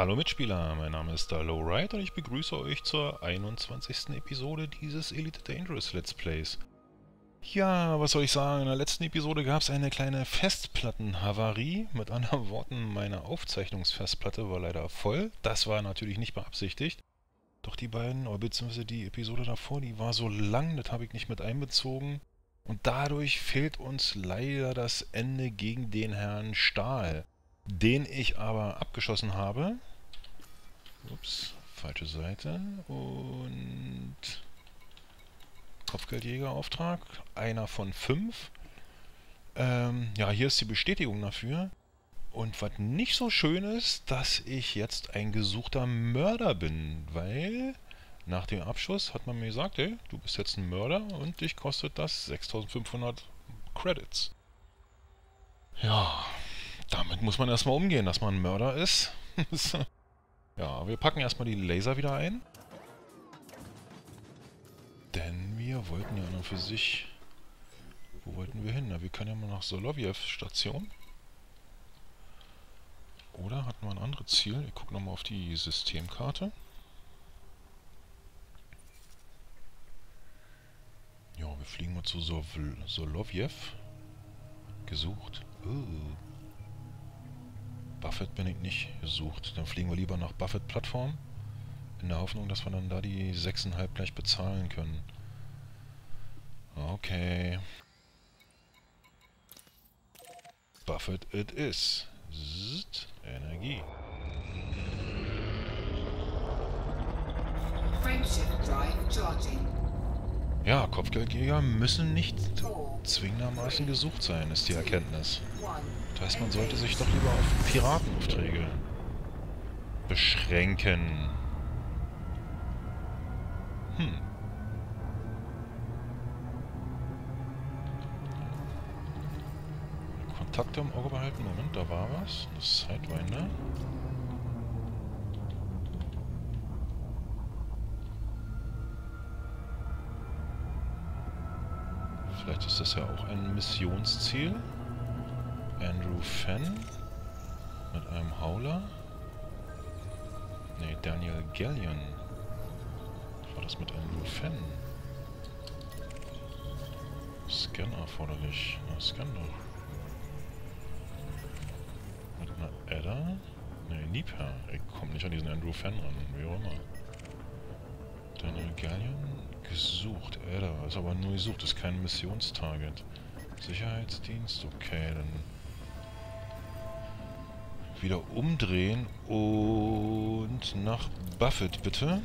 Hallo Mitspieler, mein Name ist DaLoRiot und ich begrüße euch zur 21. Episode dieses Elite Dangerous Let's Plays. Ja, was soll ich sagen, in der letzten Episode gab es eine kleine Festplattenhavarie. Mit anderen Worten, meine Aufzeichnungsfestplatte war leider voll. Das war natürlich nicht beabsichtigt. Doch die beiden, oder beziehungsweise die Episode davor, die war so lang, das habe ich nicht mit einbezogen. Und dadurch fehlt uns leider das Ende gegen den Herrn Stahl, den ich aber abgeschossen habe. Ups, falsche Seite. Und Kopfgeldjägerauftrag, einer von 5. Ja, hier ist die Bestätigung dafür. Und was nicht so schön ist, dass ich jetzt ein gesuchter Mörder bin, weil nach dem Abschuss hat man mir gesagt, hey, du bist jetzt ein Mörder und dich kostet das 6500 Credits. Ja, damit muss man erstmal umgehen, dass man ein Mörder ist. Ja, wir packen erstmal die Laser wieder ein. Denn wir wollten ja nur für sich... Wo wollten wir hin? Na, wir können ja mal nach Soloviev-Station. Oder hatten wir ein anderes Ziel? Ich gucke nochmal auf die Systemkarte. Ja, wir fliegen mal zu Soloviev. Gesucht. Buffet bin ich nicht gesucht. Dann fliegen wir lieber nach Buffet-Plattform. In der Hoffnung, dass wir dann da die 6,5 gleich bezahlen können. Okay. Buffet it is. Zzzt. Energie. Ja, Kopfgeldjäger müssen nicht zwingendermaßen gesucht sein, ist die Erkenntnis. Das heißt, man sollte sich doch lieber auf Piratenaufträge beschränken. Kontakte im Auge behalten. Moment, da war was. Das Sidewinder. Vielleicht ist das ja auch ein Missionsziel. Andrew Fenn mit einem Hauler. Ne, Daniel Gallion. Was war das mit Andrew Fenn? Scan erforderlich. Na, scan doch. Mit einer Adder. Ne, Nieper. Ich komme nicht an diesen Andrew Fenn ran. Wie auch immer. Daniel Gallion. Gesucht. Adder. Ist aber nur gesucht. Ist kein Missionstarget. Sicherheitsdienst. Okay, dann... Wieder umdrehen und nach Buffet, bitte.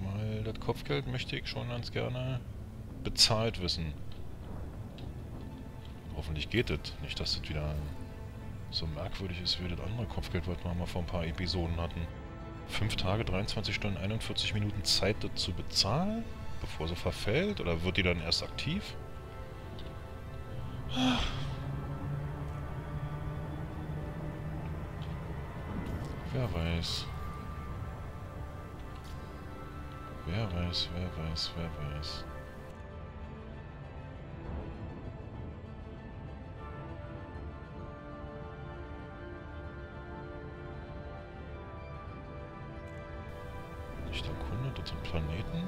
Weil das Kopfgeld möchte ich schon ganz gerne bezahlt wissen. Hoffentlich geht das. Nicht, dass das wieder so merkwürdig ist wie das andere Kopfgeld, was wir mal vor ein paar Episoden hatten. 5 Tage, 23 Stunden, 41 Minuten Zeit, das zu bezahlen, bevor sie verfällt, oder wird die dann erst aktiv? Wer weiß. Wer weiß, wer weiß, wer weiß. Nicht erkundet, das sind Planeten.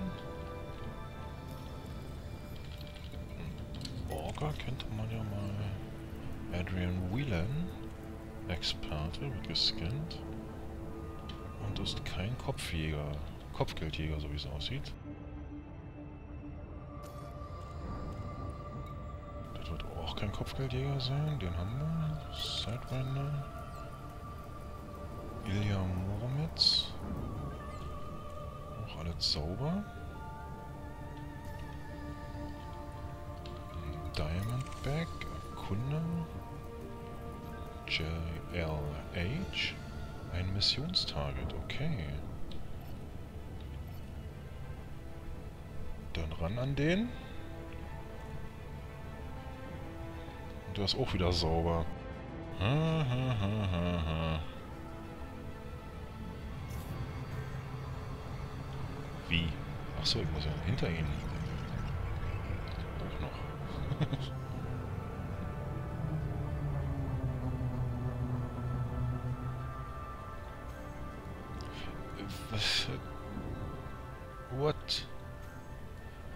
Orca könnte man ja mal. Adrian Whelan. Experte, wird gescannt. Und ist kein Kopfjäger. Kopfgeldjäger, so wie es aussieht. Das wird auch kein Kopfgeldjäger sein. Den haben wir. Sidewinder. Ilya Morometz. Auch alles sauber. Diamondback. Erkunden. JLH. Ein Missionstarget, okay. Dann ran an den. Und der ist auch wieder sauber. Ha, ha, ha, ha, ha. Wie? Achso, ich muss ja hinter ihn. Auch noch. What?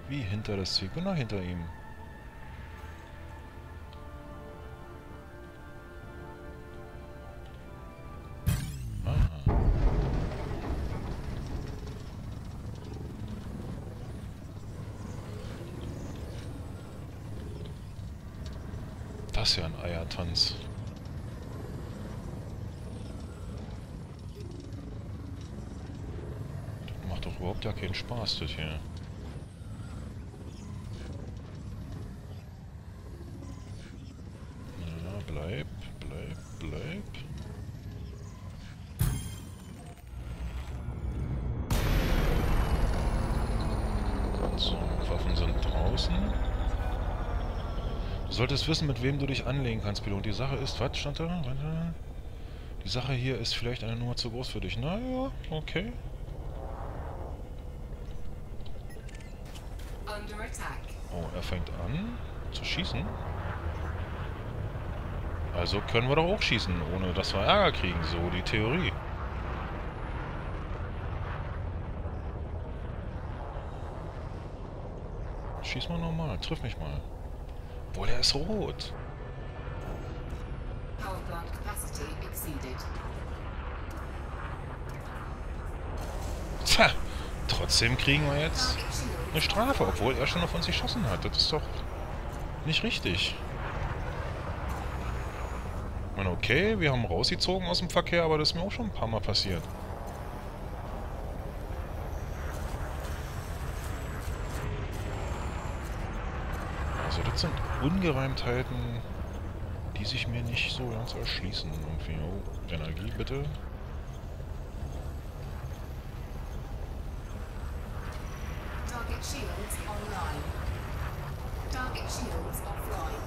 Wie hinter das Ziel? Genau hinter ihm. Das ist ja ein Eiertanz. Das macht doch überhaupt ja keinen Spaß, das hier. Na, bleib. So, Waffen sind draußen. Du solltest wissen, mit wem du dich anlegen kannst, Pilot. Die Sache ist... Was stand da? Die Sache hier ist vielleicht eine Nummer zu groß für dich. Naja, okay. Oh, er fängt an zu schießen. Also können wir doch auch schießen, ohne dass wir Ärger kriegen. So die Theorie. Schieß mal normal. Triff mich mal. Boah, der ist rot. Tja, trotzdem kriegen wir jetzt eine Strafe, obwohl er schon auf uns geschossen hat. Das ist doch nicht richtig. Ich meine, okay, wir haben rausgezogen aus dem Verkehr, aber das ist mir auch schon ein paar Mal passiert. Also das sind Ungereimtheiten, die sich mir nicht so ganz erschließen. Irgendwie, oh, Energie bitte. Target Shields online. Target Shields offline.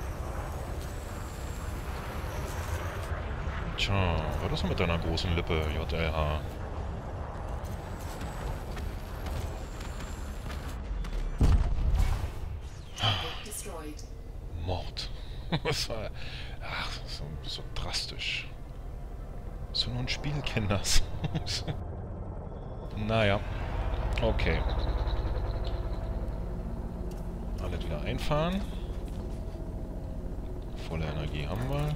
Tja, was ist denn mit deiner großen Lippe, JLH? Mord. Ach, so drastisch. So nur ein Spiel, Kinders. Naja. Okay. Alle wieder einfahren. Volle Energie haben wir.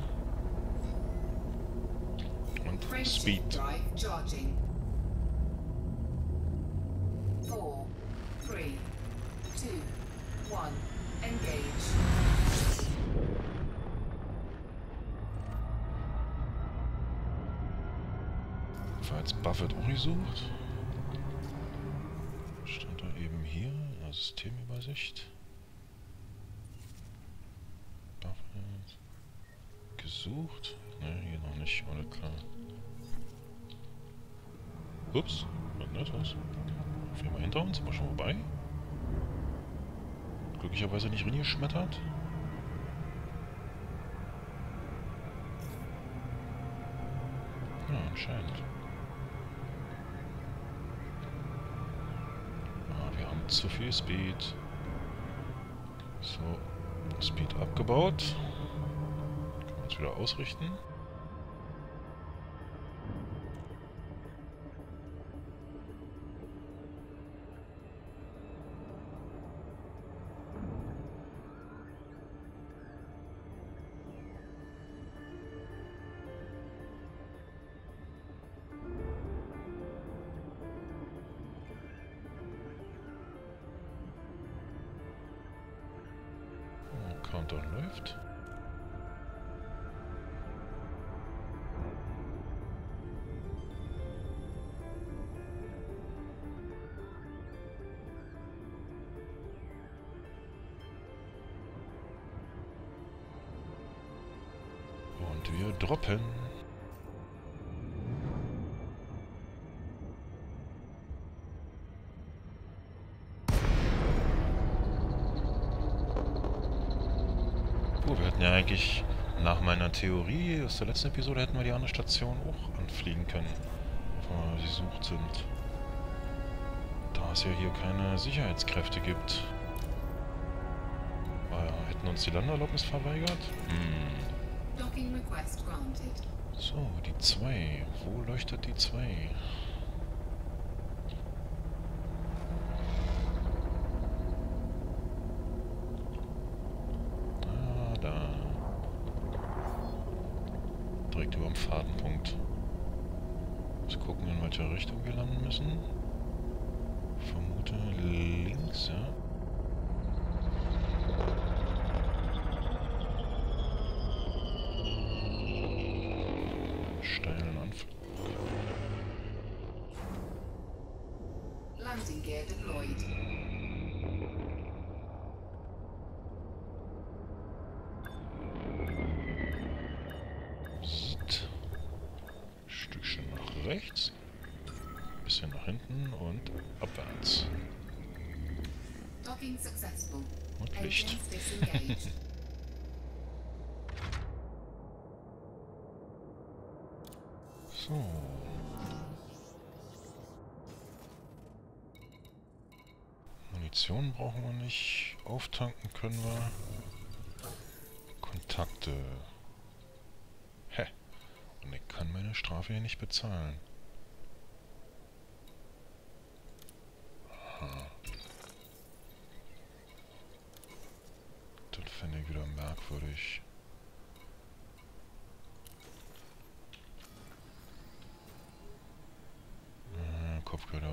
Und Speed. 4, 3, 2, 1. Engage. Falls Buffett auch nicht sucht. Stand er eben hier in der Systemübersicht. Buffett gesucht. Ne, hier noch nicht, alles klar. Ups, was ist das? Viel mal hinter uns, sind wir schon vorbei. Glücklicherweise nicht reingeschmettert. Ja, anscheinend. Ah, wir haben zu viel Speed. So, Speed abgebaut. Können wir uns wieder ausrichten. Countdown läuft. Und wir droppen. Wir hätten ja eigentlich nach meiner Theorie aus der letzten Episode hätten wir die andere Station auch anfliegen können, wo sie sucht sind. Da es ja hier keine Sicherheitskräfte gibt. Hätten uns die Landeerlaubnis verweigert? Hm. So, die 2. Wo leuchtet die 2? Fadenpunkt. Jetzt gucken, in welche Richtung wir landen müssen. Vermute links, ja. Steilen Anflug. Landing Gear deployed. Ein Stückchen nach rechts, ein bisschen nach hinten und abwärts. Docking successful. Und Licht. So. Munition brauchen wir nicht. Auftanken können wir. Kontakte. Hä? Und ich kann meine Strafe hier nicht bezahlen. Aha. Das finde ich wieder merkwürdig.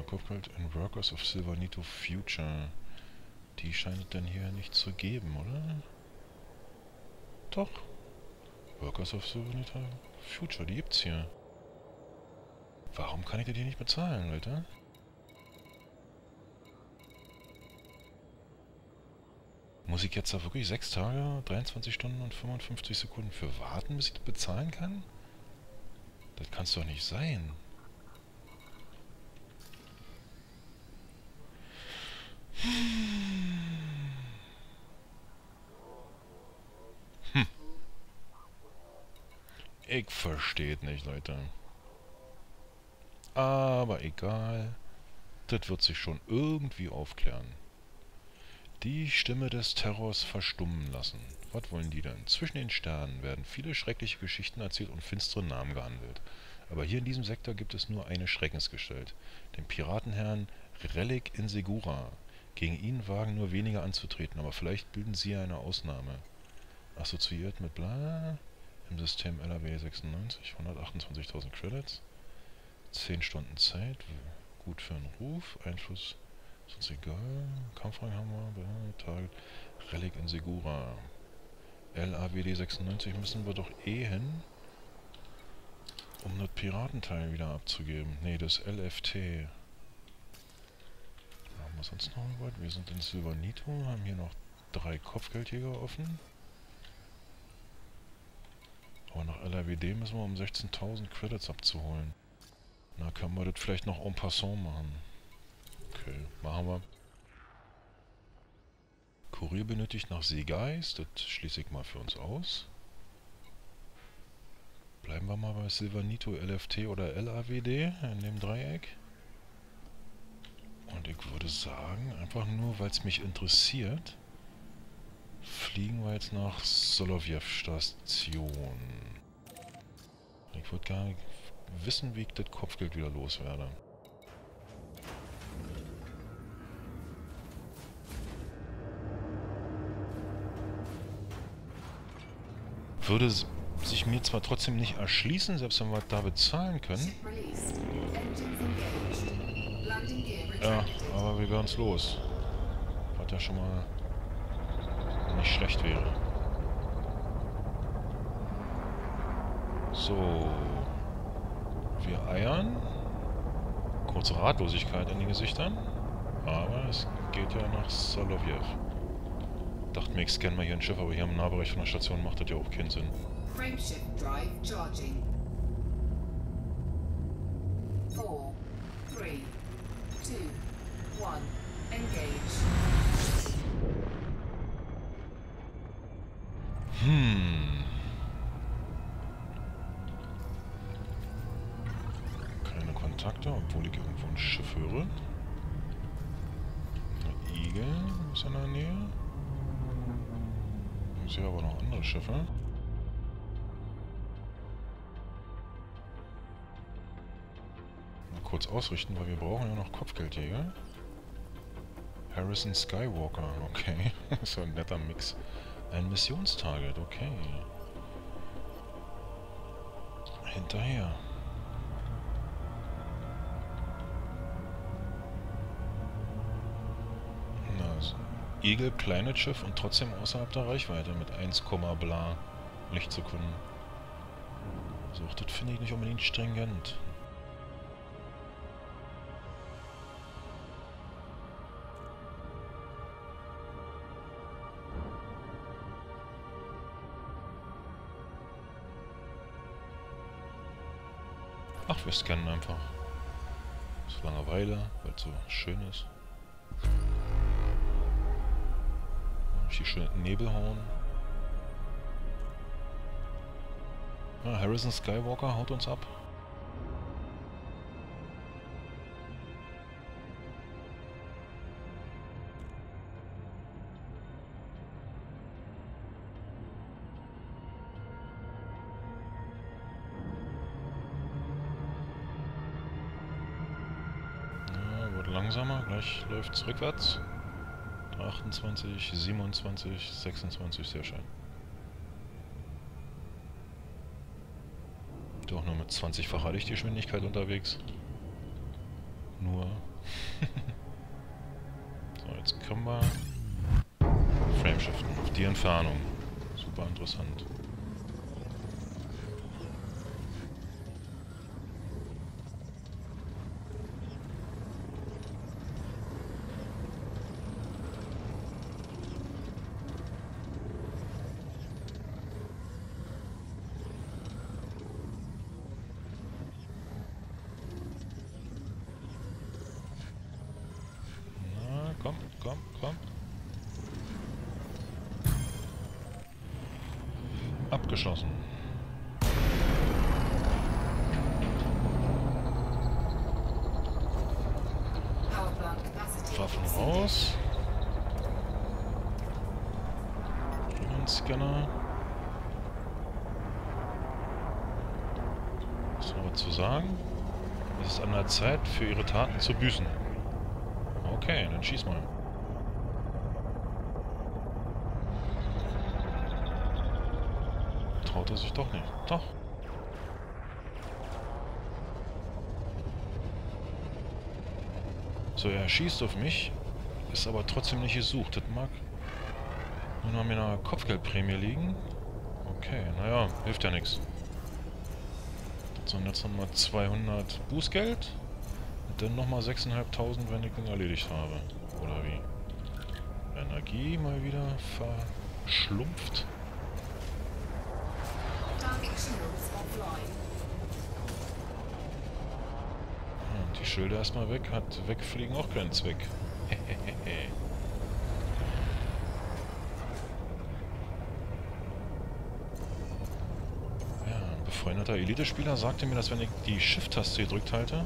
Kopfgeld in Workers of Sirvanito Future. Die scheint es denn hier nicht zu geben, oder? Doch. Workers of Sirvanito Future, die gibt's hier. Warum kann ich das hier nicht bezahlen, Leute? Muss ich jetzt da wirklich 6 Tage, 23 Stunden und 55 Sekunden für warten, bis ich das bezahlen kann? Das kann's doch nicht sein. Ich verstehe nicht, Leute. Aber egal. Das wird sich schon irgendwie aufklären. Die Stimme des Terrors verstummen lassen. Was wollen die denn? Zwischen den Sternen werden viele schreckliche Geschichten erzählt und finstere Namen gehandelt. Aber hier in diesem Sektor gibt es nur eine Schreckensgestalt. Den Piratenherrn Relic Insegura. Gegen ihn wagen nur wenige anzutreten, aber vielleicht bilden sie eine Ausnahme. Assoziiert mit bla... Im System LAWD 96, 128.000 Credits, 10 Stunden Zeit, gut für einen Ruf, Einfluss, ist uns egal, Kampfrang haben wir, Target, Relic Insegura, LAWD 96 müssen wir doch eh hin, um das Piratenteil wieder abzugeben, nee, das LFT. Haben wir sonst noch irgendwas? Wir sind in Sirvanito, haben hier noch 3 Kopfgeldjäger offen. Aber nach LAWD müssen wir um 16.000 Credits abzuholen. Na, können wir das vielleicht noch en passant machen. Okay, machen wir. Kurier benötigt nach Seegeist. Das schließe ich mal für uns aus. Bleiben wir mal bei Sirvanito, LFT oder LAWD in dem Dreieck. Und ich würde sagen, einfach nur, weil es mich interessiert... Fliegen wir jetzt nach Soloviev-Station. Ich würde gar nicht wissen, wie ich das Kopfgeld wieder loswerde. Würde sich mir zwar trotzdem nicht erschließen, selbst wenn wir da bezahlen können. Ja, aber wir werden es los. Hat ja schon mal... nicht schlecht wäre. So. Wir eiern. Kurze Ratlosigkeit in den Gesichtern. Aber es geht ja nach Soloviev. Dachte mir, ich scanne mal hier ein Schiff, aber hier im Nahbereich von der Station macht das ja auch keinen Sinn. Frameshift Drive Charging. 4, 3, 2, 1, engage. Keine Kontakte, obwohl ich irgendwo ein Schiff höre. Ein Egel ist in der Nähe. Ich sehe aber noch andere Schiffe. Mal kurz ausrichten, weil wir brauchen ja noch Kopfgeldjäger. Harrison Skywalker, okay. So ein netter Mix. Ein Missionstarget, okay. hinterher. Also, Egel, kleines Schiff und trotzdem außerhalb der Reichweite mit 1, bla Lichtsekunden. Also auch das finde ich nicht unbedingt stringent. Ach, wir scannen einfach. Aus Langeweile, weil es so schön ist. Richtig schön Nebelhorn. Ah, Harrison Skywalker haut uns ab. Langsamer, gleich läuft es rückwärts. 28, 27, 26, sehr schön. Doch nur mit 20-facher Lichtgeschwindigkeit unterwegs. Nur. So, jetzt können wir frameshiften auf die Entfernung. Super interessant. Komm. Abgeschossen. Waffen raus. Und Scanner. Was haben wir zu sagen? Es ist an der Zeit, für ihre Taten zu büßen. Okay, dann schieß mal. Traut er sich doch nicht. Doch. So, er schießt auf mich, ist aber trotzdem nicht gesucht. Das mag nur noch mit einer Kopfgeldprämie liegen. Okay, naja, hilft ja nichts. So, und jetzt nochmal 200 Bußgeld. Und dann nochmal 6.500, wenn ich den erledigt habe. Oder wie? Energie mal wieder verschlumpft. Und die Schilder erstmal weg, hat wegfliegen auch keinen Zweck. Hehehe. Ja, ein befreundeter Elite-Spieler sagte mir, dass wenn ich die Shift-Taste gedrückt halte,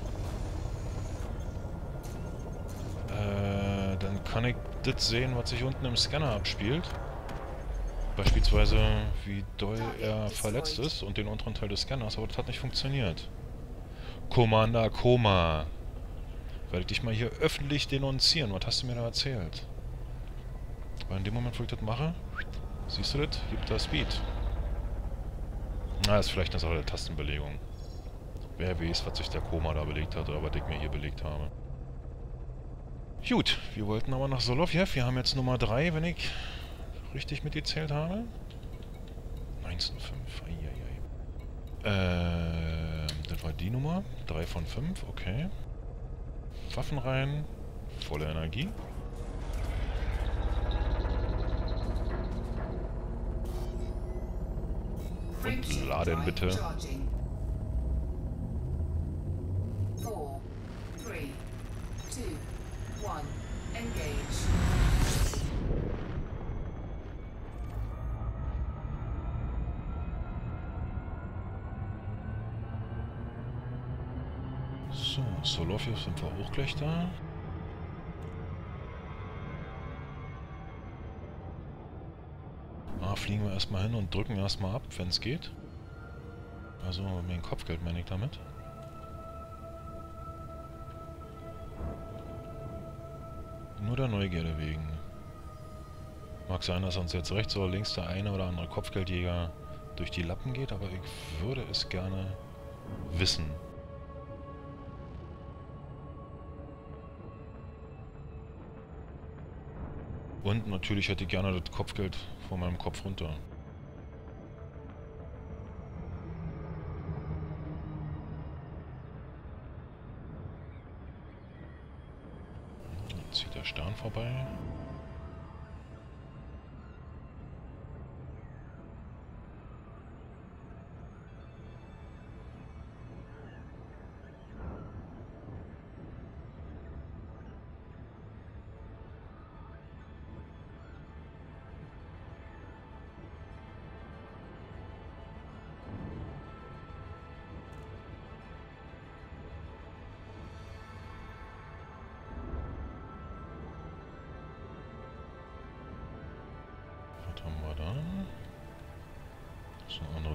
dann kann ich das sehen, was sich unten im Scanner abspielt. Beispielsweise, wie doll er verletzt ist und den unteren Teil des Scanners, aber das hat nicht funktioniert. Commander Koma! Werde ich dich mal hier öffentlich denunzieren, was hast du mir da erzählt? Weil in dem Moment, wo ich das mache, siehst du das? Gibt da Speed. Na, ist vielleicht eine Sache der Tastenbelegung. Wer weiß, was sich der Koma da belegt hat oder was ich mir hier belegt habe. Gut, wir wollten aber nach Soloviev. Wir haben jetzt Nummer 3, wenn ich richtig mitgezählt habe. 19,5. Das war die Nummer. 3 von 5, okay. Waffen rein. Volle Energie. Und laden bitte. So, Soloviev sind wir auch gleich da. Ah, fliegen wir erstmal hin und drücken erstmal ab, wenn es geht. Also mit dem Kopfgeld meine ich damit. Nur der Neugierde wegen. Mag sein, dass uns jetzt rechts oder links der eine oder andere Kopfgeldjäger durch die Lappen geht, aber ich würde es gerne wissen. Und natürlich hätte ich gerne das Kopfgeld von meinem Kopf runter. Jetzt zieht der Stern vorbei.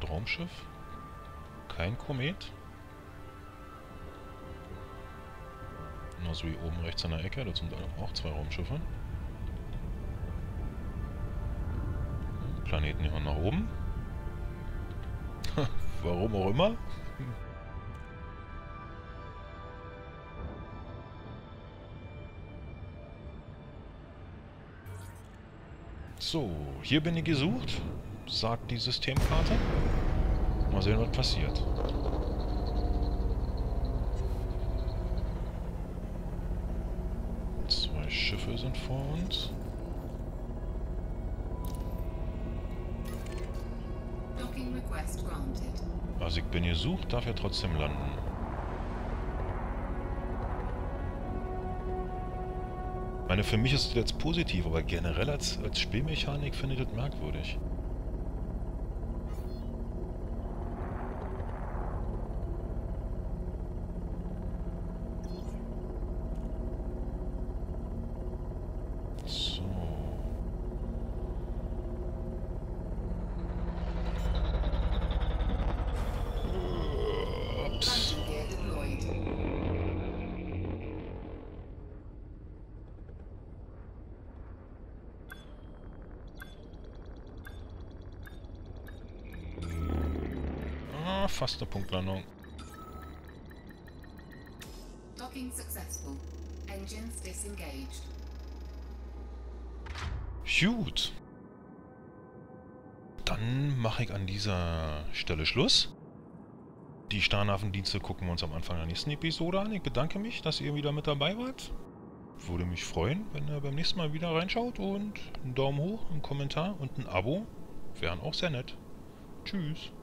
Raumschiff, kein Komet. Nur so wie oben rechts an der Ecke, das sind auch zwei Raumschiffe. Planeten hier nach oben. Warum auch immer. So, hier bin ich gesucht, sagt die Systemkarte. Mal sehen, was passiert. Zwei Schiffe sind vor uns. Also ich bin gesucht, darf ja trotzdem landen. Ich meine, für mich ist das jetzt positiv, aber generell als Spielmechanik finde ich das merkwürdig. Fast eine Punktlandung. Docking successful. Engines disengaged. Gut. Dann mache ich an dieser Stelle Schluss. Die Starnhafendienste gucken wir uns am Anfang der nächsten Episode an. Ich bedanke mich, dass ihr wieder mit dabei wart. Würde mich freuen, wenn ihr beim nächsten Mal wieder reinschaut. Und einen Daumen hoch, einen Kommentar und ein Abo wären auch sehr nett. Tschüss.